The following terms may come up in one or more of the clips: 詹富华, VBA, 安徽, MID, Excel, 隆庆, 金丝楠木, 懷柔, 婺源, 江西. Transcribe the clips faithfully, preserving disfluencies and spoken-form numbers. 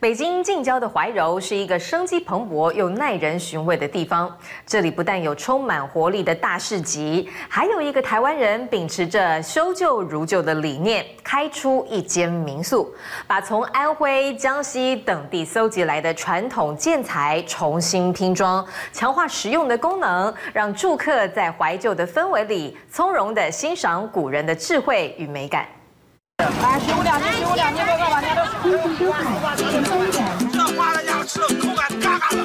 北京近郊的怀柔是一个生机蓬勃又耐人寻味的地方。这里不但有充满活力的大市集，还有一个台湾人秉持着修旧如旧的理念，开出一间民宿，把从安徽、江西等地搜集来的传统建材重新拼装，强化实用的功能，让住客在怀旧的氛围里从容地欣赏古人的智慧与美感。 哎，十五两斤，十五两斤，六个碗，那都是。这花了样吃，口感嘎嘎的。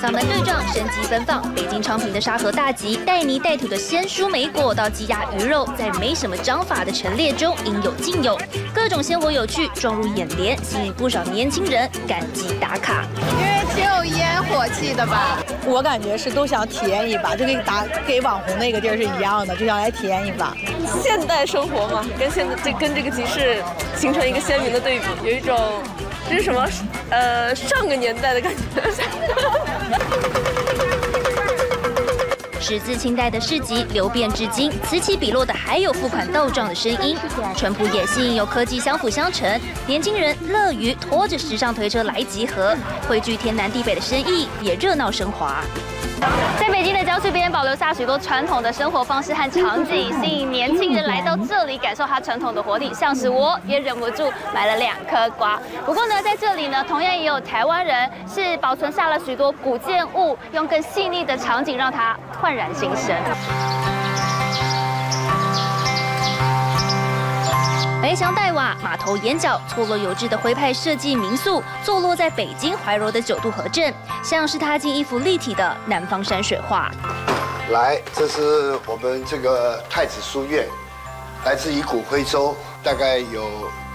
嗓门对仗，生机奔放。北京昌平的沙河大集，带泥带土的鲜蔬莓果到鸡鸭鱼肉，在没什么章法的陈列中应有尽有，各种鲜活有趣撞入眼帘，吸引不少年轻人赶集打卡。因为挺有烟火气的吧，我感觉是都想体验一把，就跟打给网红那个地儿是一样的，就想来体验一把。现代生活嘛，跟现这跟这个集市形成一个鲜明的对比，有一种。 这是什么？呃，上个年代的感觉。始自清代的市集流变至今，此起彼落的还有付款到账的声音。淳朴也吸引有科技相辅相成，年轻人乐于拖着时尚推车来集合，汇聚天南地北的生意，也热闹升华。 在北京的郊区边保留下许多传统的生活方式和场景，吸引年轻人来到这里感受它传统的活力。像是我也忍不住买了两颗瓜。不过呢，在这里呢，同样也有台湾人是保存下了许多古建物，用更细腻的场景让它焕然新生。 白墙黛瓦、码头檐角，错落有致的徽派设计民宿，坐落在北京怀柔的九渡河镇，像是踏进一幅立体的南方山水画。来，这是我们这个太子书院，来自于古徽州，大概有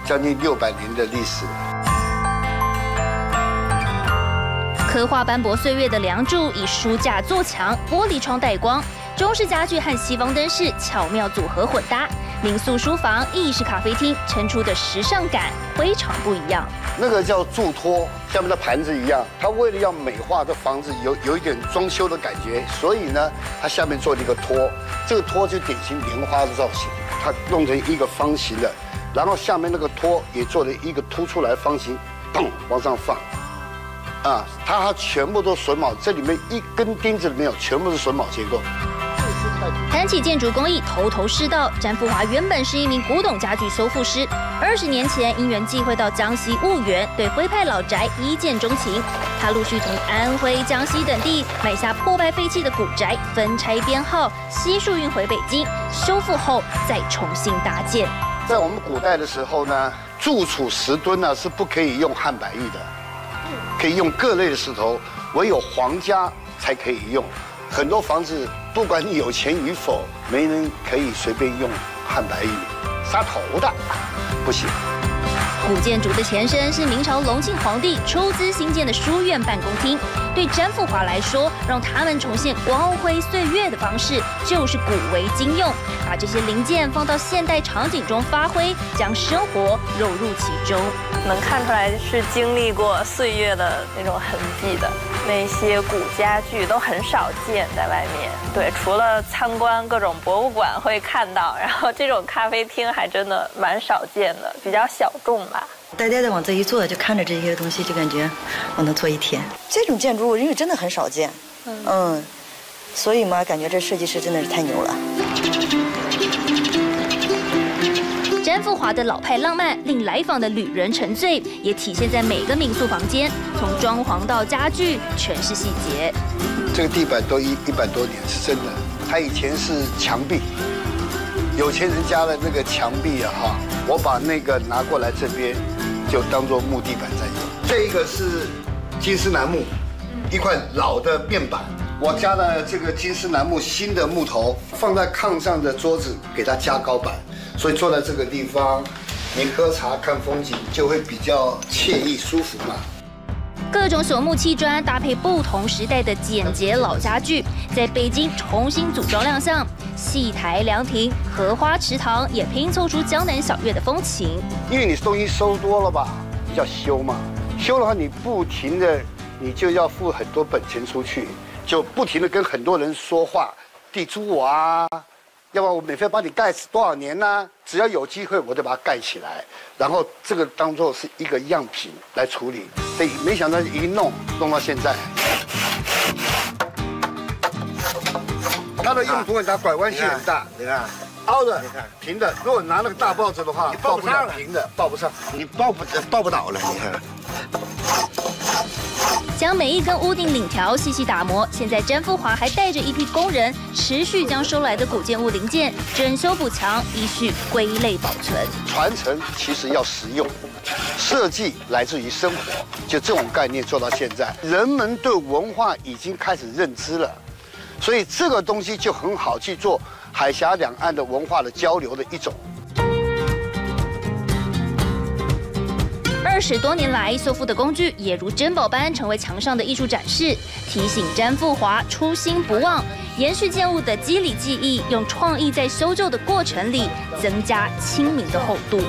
将近六百年的历史。 刻画斑驳岁月的梁柱以书架做墙，玻璃窗带光，中式家具和西方灯饰巧妙组合混搭，民宿书房、意式咖啡厅衬出的时尚感非常不一样。那个叫柱托，下面的盘子一样，它为了要美化这房子有有一点装修的感觉，所以呢，它下面做了一个托，这个托就典型莲花的造型，它弄成一个方形的，然后下面那个托也做了一个凸出来方形，砰往上放。 啊，它它全部都榫卯，这里面一根钉子都没有，全部是榫卯结构。谈起建筑工艺，头头是道。詹富华原本是一名古董家具修复师，二十年前因缘际会到江西婺源，对徽派老宅一见钟情。他陆续从安徽、江西等地买下破败废弃的古宅，分拆编号，悉数运回北京，修复后再重新搭建。在我们古代的时候呢，住处石墩呢是不可以用汉白玉的。 可以用各类的石头，唯有皇家才可以用。很多房子，不管你有钱与否，没人可以随便用汉白玉，杀头的不行。古建筑的前身是明朝隆庆皇帝出资兴建的书院办公厅。对詹富华来说，让他们重现光辉岁月的方式，就是古为今用，把这些零件放到现代场景中发挥，将生活融入其中。 能看出来是经历过岁月的那种痕迹的，那些古家具都很少见在外面。对，除了参观各种博物馆会看到，然后这种咖啡厅还真的蛮少见的，比较小众吧。呆呆的往这一坐，就看着这些东西，就感觉我能坐一天。这种建筑物因为真的很少见，嗯, 嗯，所以嘛，感觉这设计师真的是太牛了。 詹富华的老派浪漫令来访的旅人沉醉，也体现在每个民宿房间，从装潢到家具，全是细节。这个地板都一一百多年是真的，它以前是墙壁，有钱人家的那个墙壁啊，哈，我把那个拿过来这边，就当做木地板在用。这一个是金丝楠木，一块老的面板，我加了这个金丝楠木新的木头，放在炕上的桌子给它加高板。 所以坐在这个地方，你喝茶看风景就会比较惬意舒服嘛。各种朽木砌砖搭配不同时代的简洁老家具，在北京重新组装亮相。戏台、凉亭、荷花池塘也拼凑出江南小院的风情。因为你东西收多了吧，要修嘛。修的话，你不停的，你就要付很多本钱出去，就不停的跟很多人说话，地主啊。要不然我免费帮你盖多少年呢、啊？只要有机会，我就把它盖起来，然后这个当做是一个样品来处理。所以没想到一弄弄到现在，它的用途很大，拐弯性很大，你看。 凹的，你看平的。如果拿那个大报纸的话，报不上平的，报不上，你报不报不倒了。你看，将每一根屋顶领条细细打磨。现在詹富华还带着一批工人，持续将收来的古建物零件整修补强，依序归类保存。传承其实要实用，设计来自于生活，就这种概念做到现在，人们对文化已经开始认知了，所以这个东西就很好去做。 海峡两岸的文化的交流的一种。二十多年来，修复的工具也如珍宝般成为墙上的艺术展示，提醒詹富华初心不忘，延续建物的肌理技艺，用创意在修旧的过程里增加亲民的厚度。